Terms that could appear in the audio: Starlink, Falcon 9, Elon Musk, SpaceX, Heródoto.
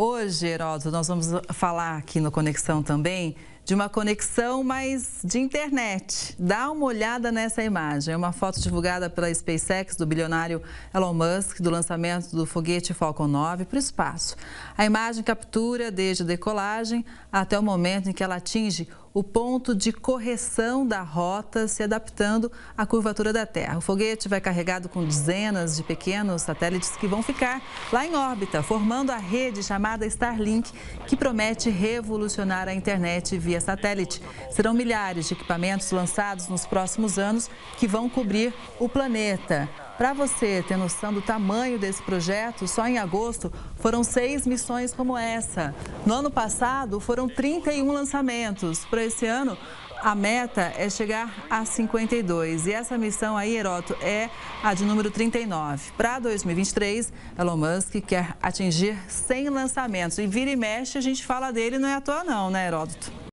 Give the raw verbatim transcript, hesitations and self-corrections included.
hoje, Heródoto, nós vamos falar aqui no Conexão também de uma conexão, mas de internet. Dá uma olhada nessa imagem. É uma foto divulgada pela SpaceX do bilionário Elon Musk do lançamento do foguete Falcon nove para o espaço. A imagem captura desde a decolagem até o momento em que ela atinge o ponto de correção da rota, se adaptando à curvatura da Terra. O foguete vai carregado com dezenas de pequenos satélites que vão ficar lá em órbita, formando a rede chamada Starlink, que promete revolucionar a internet via satélite. Serão milhares de equipamentos lançados nos próximos anos que vão cobrir o planeta. Para você ter noção do tamanho desse projeto, só em agosto foram seis missões como essa. No ano passado, foram trinta e um lançamentos. Para esse ano, a meta é chegar a cinquenta e dois. E essa missão aí, Heródoto, é a de número trinta e nove. Para dois mil e vinte e três, Elon Musk quer atingir cem lançamentos. E vira e mexe, a gente fala dele, não é à toa não, né, Heródoto?